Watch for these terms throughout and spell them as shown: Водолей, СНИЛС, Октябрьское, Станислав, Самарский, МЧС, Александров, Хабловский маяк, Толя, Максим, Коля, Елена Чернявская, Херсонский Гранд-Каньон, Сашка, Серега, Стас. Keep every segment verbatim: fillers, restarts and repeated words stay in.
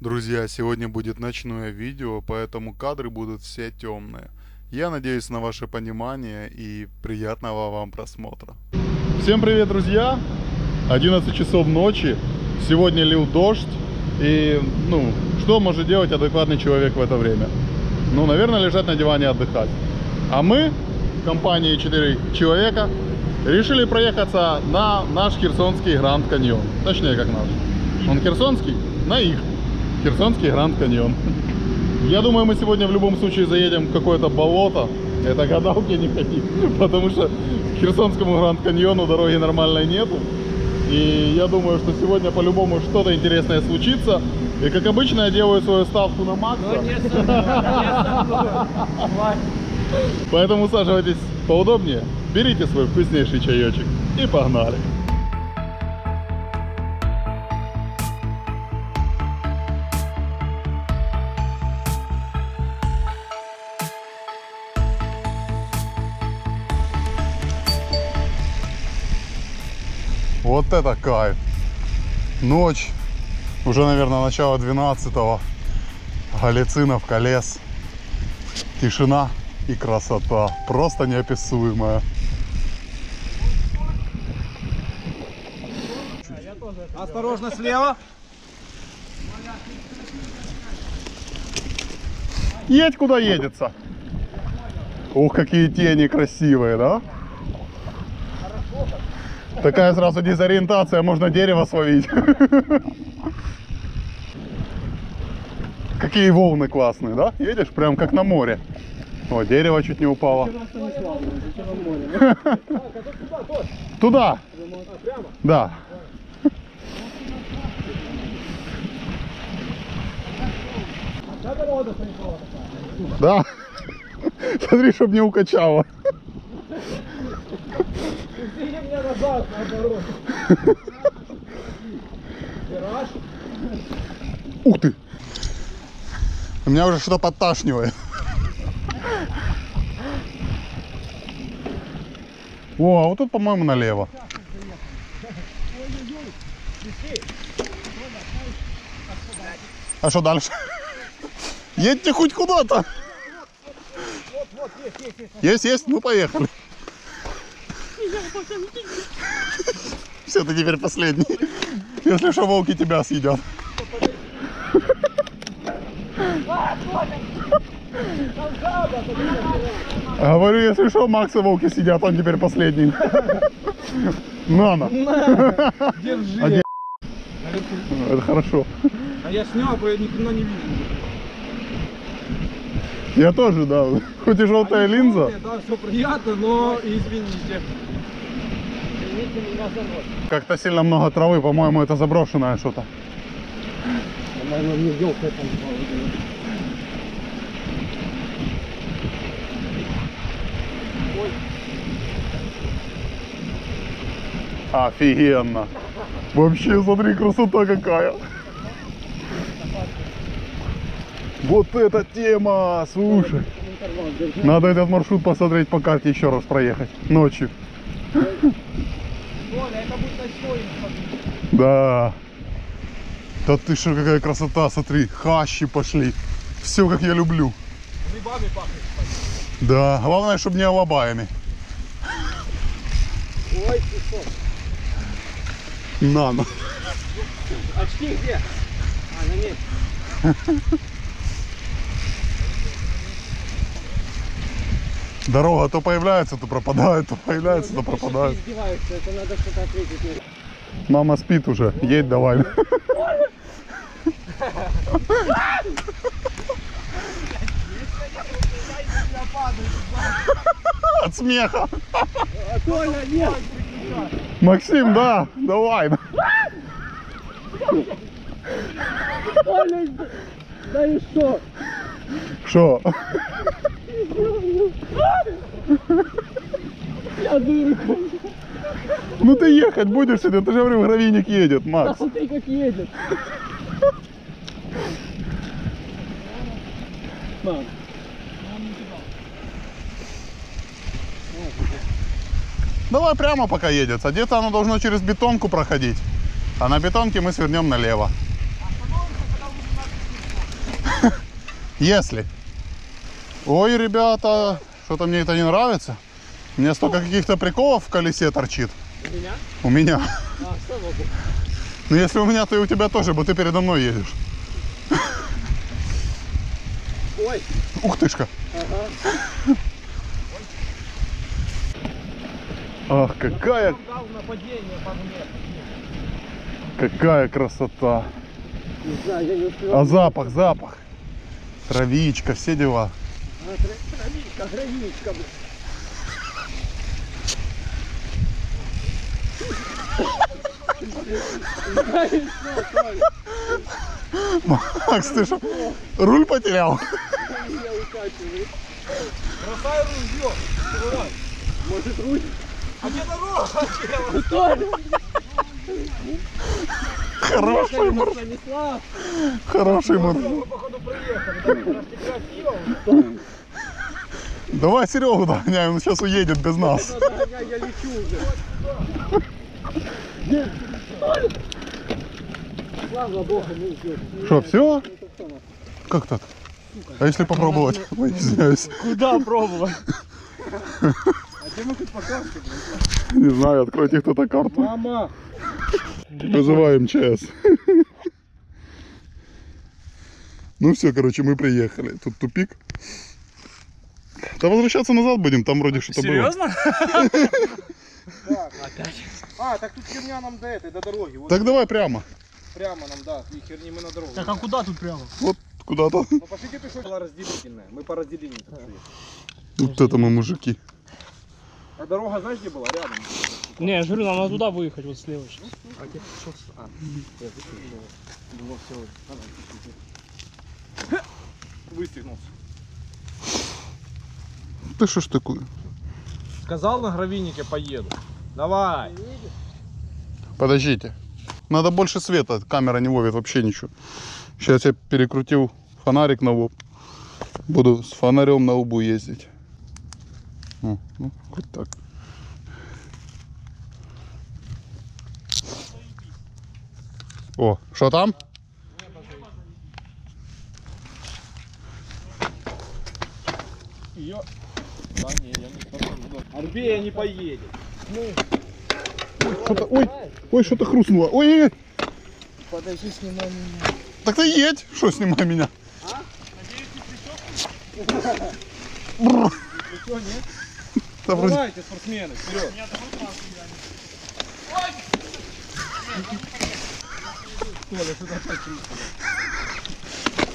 Друзья, сегодня будет ночное видео, поэтому кадры будут все темные. Я надеюсь на ваше понимание и приятного вам просмотра. Всем привет, друзья! одиннадцать часов ночи, сегодня лил дождь, и, ну, что может делать адекватный человек в это время? Ну, наверное, лежать на диване отдыхать. А мы, компания четыре человека, решили проехаться на наш Херсонский Гранд-Каньон. Точнее, как наш. Он херсонский, на их. Херсонский Гранд-Каньон. Я думаю, мы сегодня в любом случае заедем в какое-то болото. Это гадалки не ходи, потому что к Херсонскому Гранд-Каньону дороги нормальной нету. И я думаю, что сегодня по-любому что-то интересное случится. И как обычно, я делаю свою ставку на Макса. Поэтому усаживайтесь поудобнее, берите свой вкуснейший чаечек и погнали. Вот это кайф! Ночь, уже, наверное, начало двенадцатого, галлюцинов, колес, тишина и красота, просто неописуемая. Осторожно, слева! Едь, куда едется! Ух, какие тени красивые, да? Такая сразу дезориентация, можно дерево словить. Какие волны классные, да? Едешь прям как на море. О, дерево чуть не упало. Туда. Да. Да. Смотри, чтобы не укачало. Назад, наоборот. Ух ты! У меня уже что-то подташнивает. О, а вот тут, по-моему, налево. А что дальше? Едьте хоть куда-то. Есть, есть, мы поехали. Все, ты теперь последний. Если что, волки тебя съедят. Говорю, если что, Макса волки съедят, он теперь последний. На, на. Держи. Один... Это хорошо. А я снял, а я ни хрена не вижу. Я тоже, да. Хоть и желтая Они линза. Желтые, да, все приятно, но извините. Как-то сильно много травы, по-моему, это заброшенное что-то. По-моему, не елка там. Офигенно. Вообще, смотри, красота какая. Вот эта тема, слушай. Надо этот маршрут посмотреть по карте, еще раз проехать ночью. Да. Да ты что, какая красота, смотри, хащи пошли. Все, как я люблю. Грибами пахнет. Да, главное, чтобы не алабаями. Ой, ты что? На, на. Очки где? А, на ней. Дорога то появляется, то пропадает, то появляется, то пропадает. Это надо что-то ответить. Мама спит уже, едь давай. От смеха. Коля, нет. Максим, да, давай. Коля, да и что? Что? Я дырка. Ну ты ехать будешь, ты же говорю, гравийник едет, Макс. Да, смотри, как едет. Макс. Давай прямо пока едет, а где-то оно должно через бетонку проходить. А на бетонке мы свернем налево. Если. Ой, ребята, что-то мне это не нравится. У меня столько каких-то приколов в колесе торчит. У меня? У меня. А, ну если у меня, то и у тебя тоже, бо ты передо мной едешь. Ой. Ух тышка. Ага. Ах, какая... Какая красота. Не знаю, я не успеваю. А запах, запах. Травичка, все дела. А, травичка, травичка. Макс, ты что, руль потерял? Бросай ружье, вырай. Может, руль? А мне дорога потеряла. Хороший маршрут. Хороший маршрут. Давай Серегу догоняем, он сейчас уедет без нас. Я лечу уже. Слава Богу, мы идем. Что, все? Как так? А если попробовать? Ой, извиняюсь. Куда пробовать? А где мы тут по карте? Не знаю, откройте кто-то карту. Мама! Вызываем МЧС. Ну все, короче, мы приехали. Тут тупик. Да возвращаться назад будем, там вроде что-то было. Серьезно? Так, опять. А, так тут херня нам до этой, до дороги. Вот так давай прямо. Прямо нам, да, и херни мы на дорогу. Так, а куда тут прямо? Вот куда-то. Ну пошлите ты что-то разделительное, мы по разделению так шли. Вот это мы мужики. А дорога, знаешь, где была? Рядом. Не, я же говорю, нам надо туда выехать, вот слева. А где? А, я думал, все. Выстегнулся. Ты что ж такое? Сказал, на гравийнике поеду. Давай. Подождите. Надо больше света. Камера не ловит вообще ничего. Сейчас я перекрутил фонарик на лоб. Буду с фонарем на лбу ездить. О, ну, вот так. О, что там? Ее... Да не, я не... Арбея не поедет. Что-то, ой, ой, что-то хрустнуло. Ой, ой, подожди, снимай меня. Так ты едь, что снимай меня? А? Надеюсь, ты прищёкнул? Ничего, нет? Давайте, спортсмены, вперед.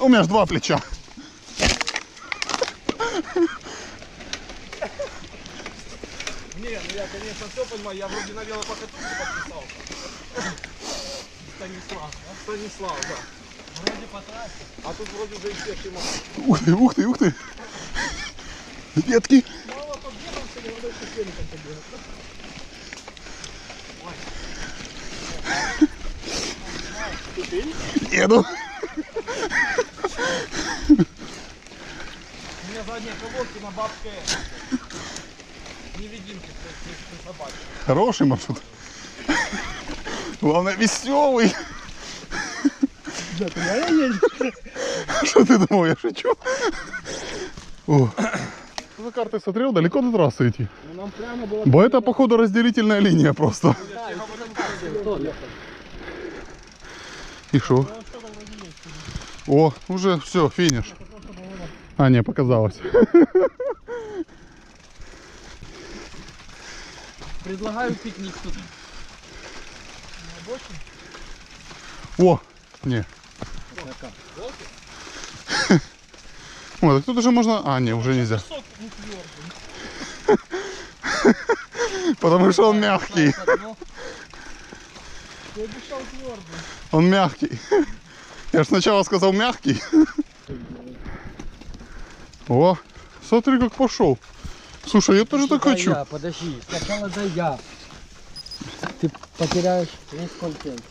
У меня ж два плеча. Не, ну я, конечно, все понимаю, я вроде на велопокатушке подписался. Станислав, да? Станислав, да. Вроде по трассе. А тут вроде уже и все шима. Ух ты, ух ты, ух ты. Ветки. Мало побегал, все равно еще сели как-то бегают, да? Еду. У меня задние колодки на бабке. Невидимки, собаки. Хороший маршрут. Главное, веселый. Да, ты реально едешь? Что ты думал, я шучу? О. За картой смотрел, далеко до трассы идти. Ну, нам прямо было... Бо это, походу, разделительная линия просто. Да, и шо? О, уже все, финиш. А, не, показалось. Предлагаю пикник тут. О, не. О, так тут уже можно... А, не, уже нельзя. Потому что он мягкий. Он мягкий. Я же сначала сказал мягкий. О, смотри, как пошел. Слушай, я тоже так хочу. Подожди, сначала дай я. Ты потеряешь весь контент.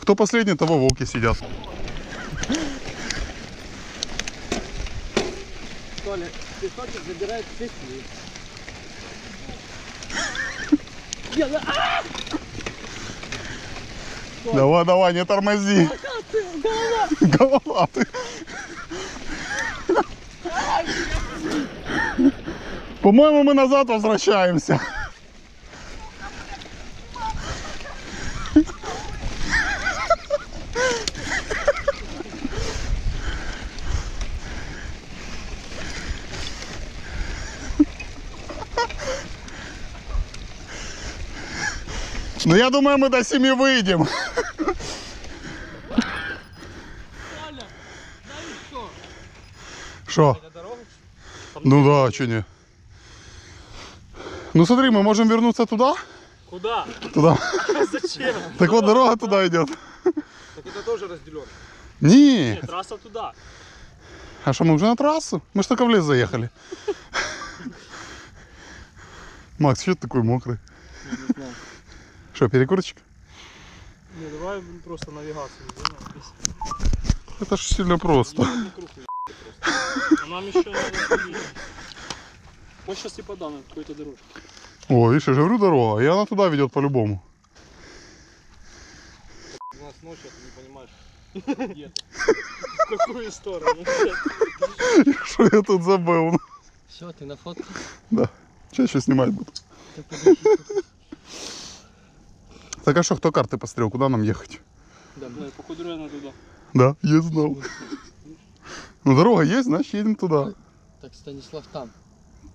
Кто последний, того волки сидят. Толя, песочек забирает все силы. Давай, давай, не тормози. Голова ты. По-моему, мы назад возвращаемся. Ну, я думаю, мы до семи выйдем. Что? Ну да, что не. Ну смотри, мы можем вернуться туда. Куда? Туда. Зачем? Так вот дорога туда идет. Так это тоже разделено. Нет. Нет, трасса туда. А что, мы уже на трассу? Мы же только в лес заехали. Макс, что ты такой мокрый? Что, перекурочек? Не, давай просто навигацию. Это ж сильно просто. Нам еще надо ходить. Вот сейчас и подам на какой-то дорожке. О, видишь, я же говорю, дорога, и она туда ведет по-любому. У нас ночь, а ты не понимаешь, где ты. В какую сторону? Что я тут забыл? Все, ты на фотке? Да, чаще снимать буду. Так а что, кто карты пострел, куда нам ехать? Да, бля, походу реально туда. Да, я знал. Ну дорога есть, значит едем туда. Так Станислав там.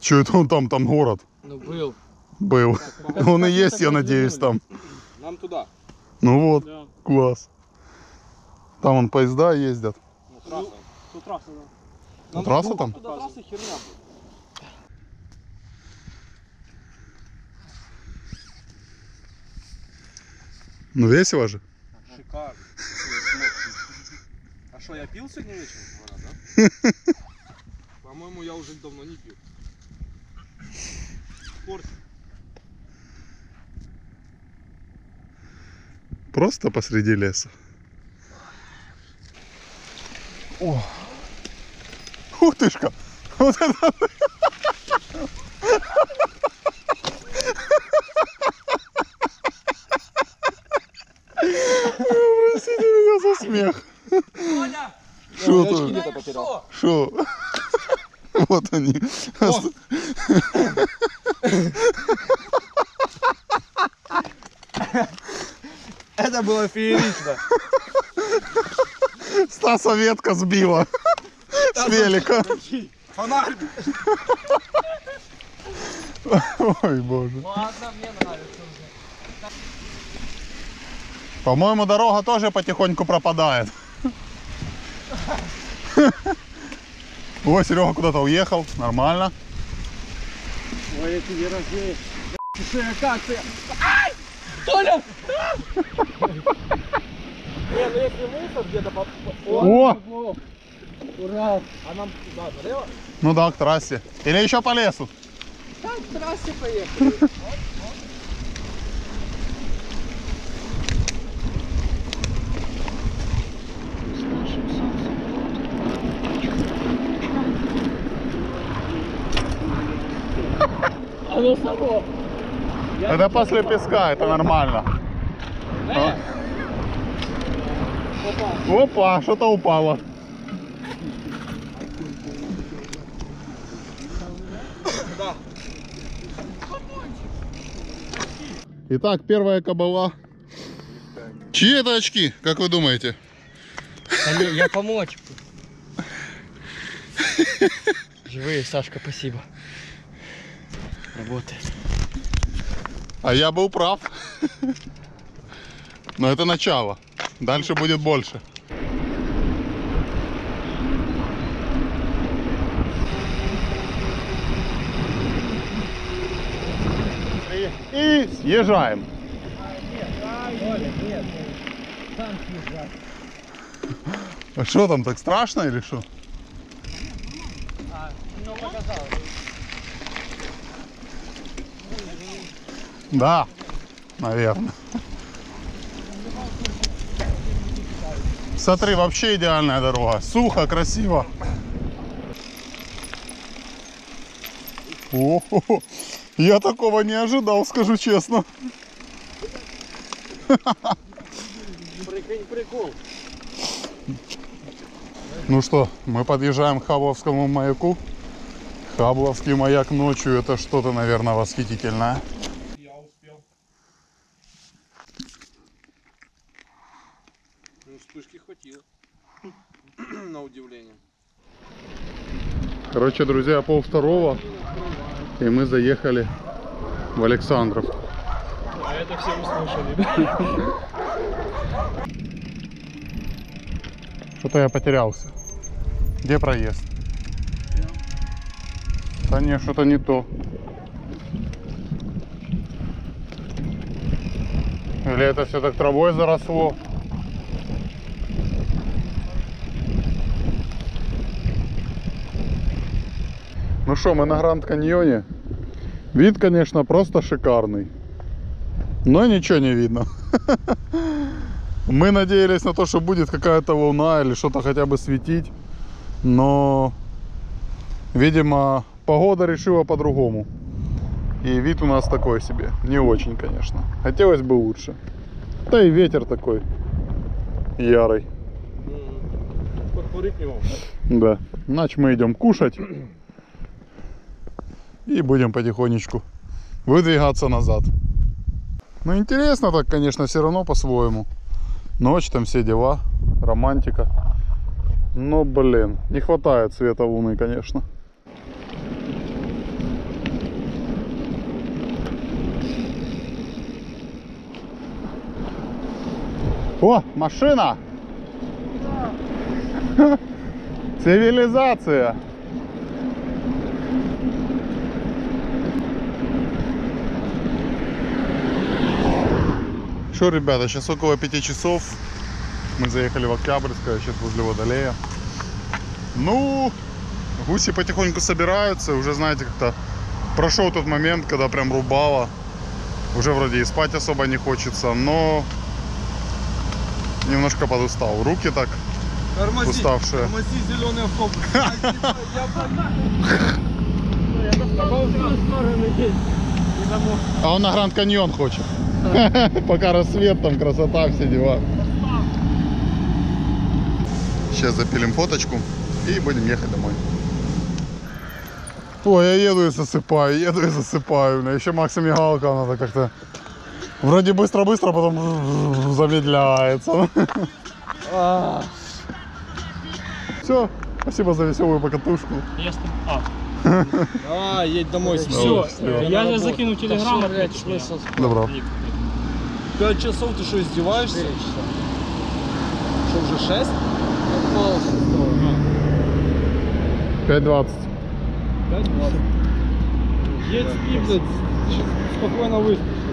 Че это он там, там город? Ну был. Был. Так, он и есть, я надеюсь, там. Нам туда. Ну вот, да. Класс. Там вон поезда ездят. Ну, трасса. Ну, трасса, да. Нам трасса там? Туда трасса херня. Ну весело же. Шикарно. А что, я пил сегодня вечером? По-моему, я уже давно не пил. Порт. Просто посреди леса. О, утышка! Вот это! Простите меня за смех. Коля! Что это? Что? Вот они. Это было феерично. Стаса ветка сбила с велика. Фонарь. Ой, боже. Ладно, мне нравится уже. По-моему, дорога тоже потихоньку пропадает. Ой, Серега куда-то уехал, нормально. Ой, я тебе развеешь. Чешая акация. Ай! Толя! Не, ну если мусор где-то под... О! Ура! А нам туда, налево? Ну да, к трассе. Или еще по лесу? Да, к трассе поехали. Это после песка, это нормально. Опа, Опа что-то упало. Итак, первая кабала. Чьи это очки, как вы думаете? Я помочь. Живые, Сашка, спасибо. Работает. А я был прав. Но это начало. Дальше будет больше. И съезжаем. А что там, так страшно или что? Да, наверное. Смотри, вообще идеальная дорога. Сухо, красиво. О, я такого не ожидал, скажу честно. Прикинь, прикол. Ну что, мы подъезжаем к Хабловскому маяку. Хабловский маяк ночью — это что-то, наверное, восхитительное. Я успел. Ну, вспышки хватило. На удивление. Короче, друзья, пол второго. И мы заехали в Александров. А это все услышали. Что-то я потерялся. Где проезд? Да не, что-то не то. Или это все так травой заросло? Ну что, мы на Гранд-Каньоне. Вид, конечно, просто шикарный. Но ничего не видно. Мы надеялись на то, что будет какая-то луна или что-то хотя бы светить. Но, видимо, погода решила по-другому. И вид у нас такой себе. Не очень, конечно. Хотелось бы лучше. Да и ветер такой ярый. Подкурить не могу. Да. Значит, мы идем кушать. И будем потихонечку выдвигаться назад. Ну, интересно так, конечно, все равно по-своему. Ночь, там все дела, романтика. Но, блин, не хватает света луны, конечно. О, машина! Да. Цивилизация! Что, ребята, сейчас около пяти часов. Мы заехали в Октябрьское, сейчас возле Водолея. Ну, гуси потихоньку собираются. Уже, знаете, как-то прошел тот момент, когда прям рубало. Уже вроде и спать особо не хочется, но немножко подустал. Руки так тормози, уставшие. Тормози, зеленый автобус. А он на Гранд-Каньон хочет. Пока рассвет, там красота, все дела. Сейчас запилим фоточку и будем ехать домой. Ой, я еду и засыпаю, еду и засыпаю. Еще Макса мигалка, надо как-то... Вроде быстро-быстро, потом замедляется. Все, спасибо за веселую покатушку. А, едь домой. Все, я закину телеграмму. Добро. Пять часов, ты что, издеваешься? Что, уже шесть? пять двадцать. пять двадцать. Едь спи, блядь. Спокойно выспишь.